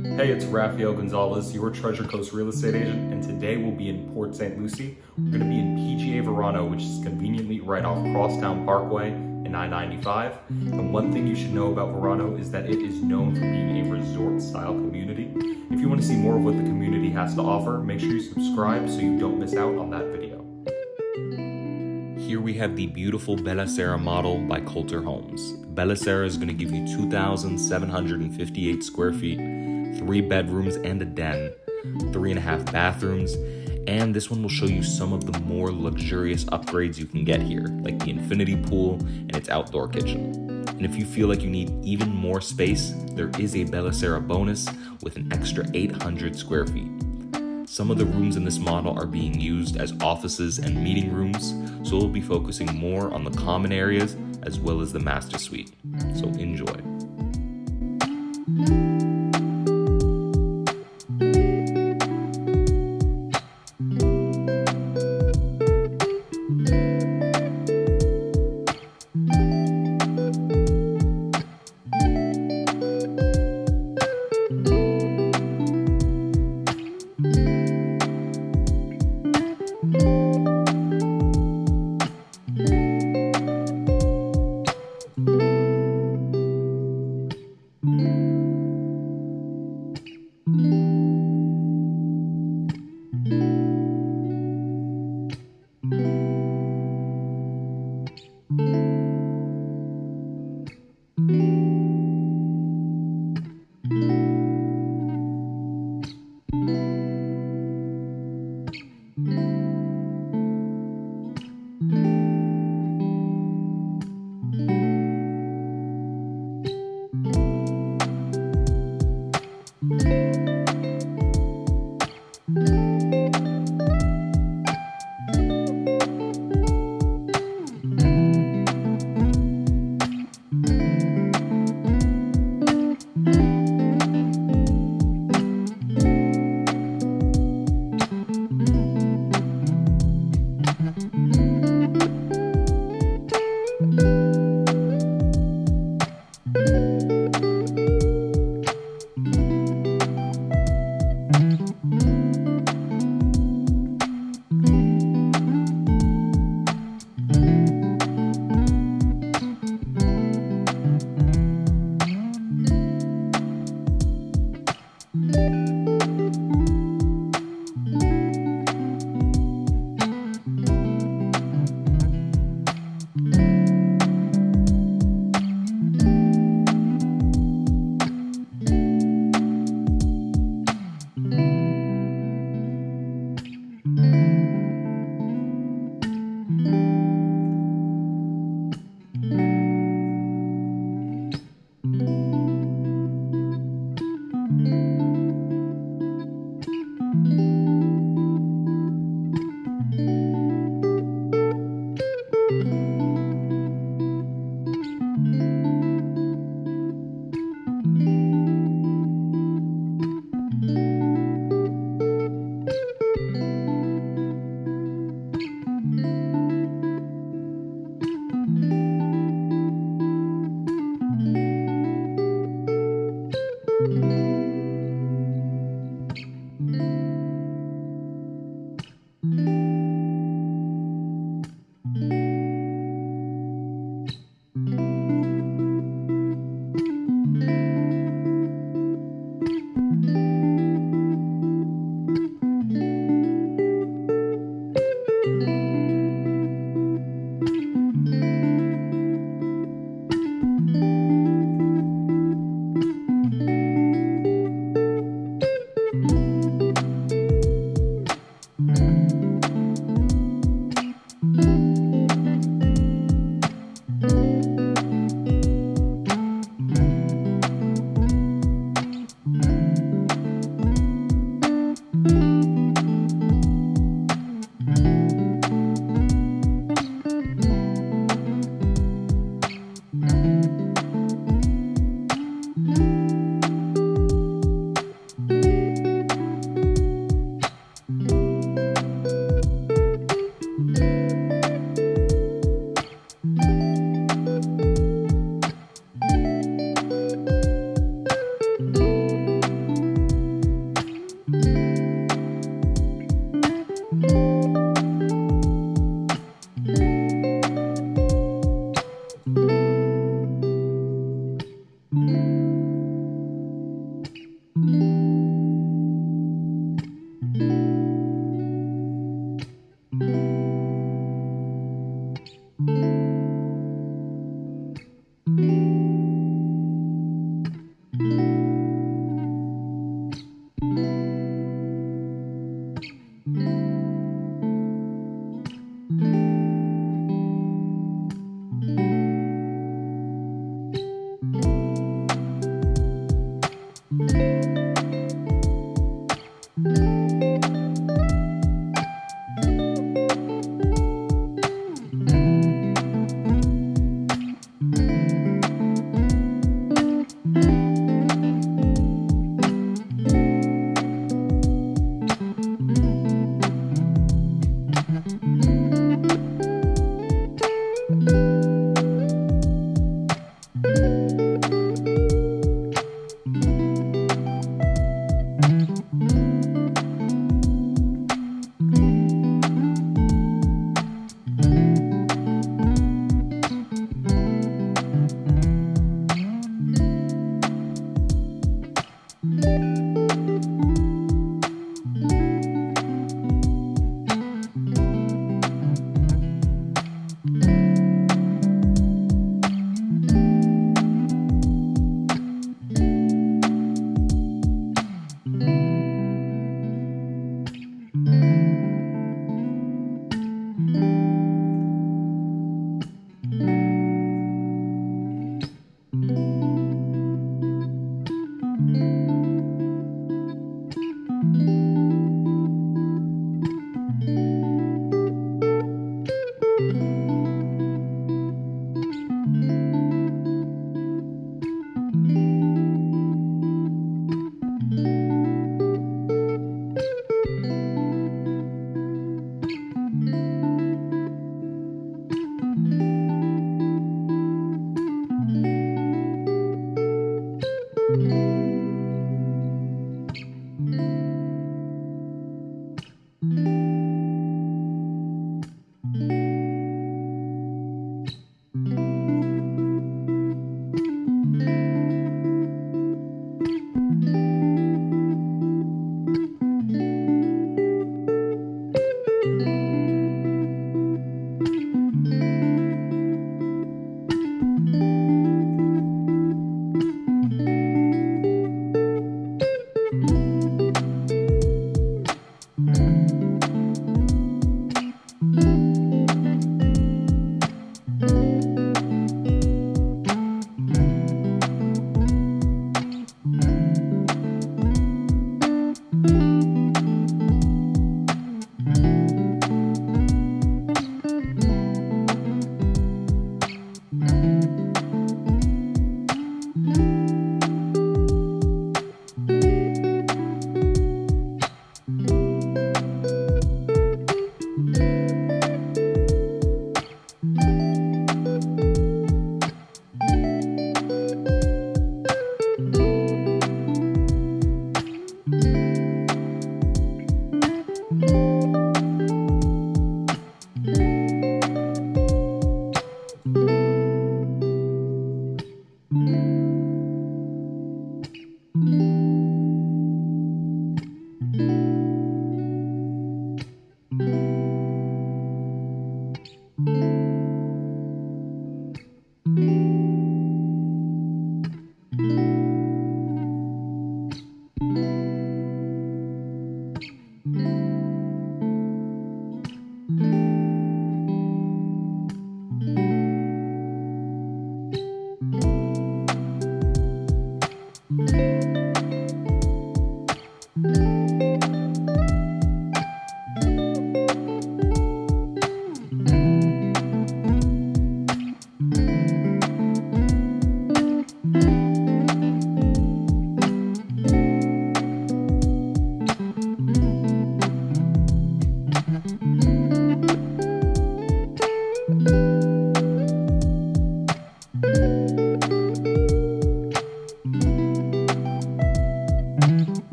Hey, it's Raphael Gonzalez, your Treasure Coast real estate agent, and today we'll be in Port St. Lucie. We're going to be in PGA Verano, which is conveniently right off Crosstown Parkway and I-95. And one thing you should know about Verano is that it is known for being a resort-style community. If you want to see more of what the community has to offer, make sure you subscribe so you don't miss out on that video. Here we have the beautiful Bellacera model by Kolter Homes. Bellacera is going to give you 2,758 square feet, 3 bedrooms and a den, 3.5 bathrooms, and this one will show you some of the more luxurious upgrades you can get here, like the infinity pool and its outdoor kitchen. And if you feel like you need even more space, there is a Bellacera bonus with an extra 800 square feet. Some of the rooms in this model are being used as offices and meeting rooms, so we'll be focusing more on the common areas as well as the master suite. So enjoy.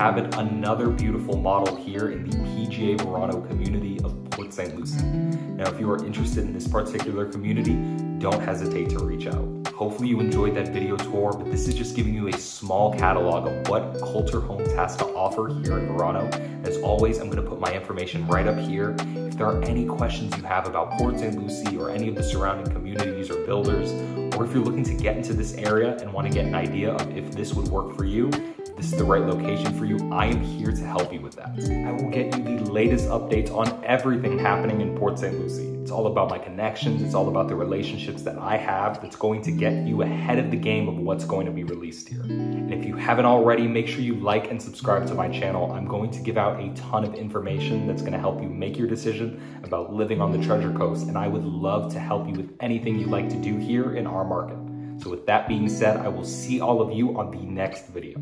inhabit another beautiful model here in the PGA Verano community of Port St. Lucie. Now, if you are interested in this particular community, don't hesitate to reach out. Hopefully you enjoyed that video tour, but this is just giving you a small catalog of what Kolter Homes has to offer here in Verano. As always, I'm going to put my information right up here. If there are any questions you have about Port St. Lucie or any of the surrounding communities or builders, or if you're looking to get into this area and want to get an idea of if this would work for you, if this is the right location for you, I am here to help you with that. I will get you the latest updates on everything happening in Port St. Lucie. It's all about my connections. It's all about the relationships that I have that's going to get you ahead of the game of what's going to be released here. And if you haven't already, make sure you like and subscribe to my channel. I'm going to give out a ton of information that's going to help you make your decision about living on the Treasure Coast. And I would love to help you with anything you'd like to do here in our market. So with that being said, I will see all of you on the next video.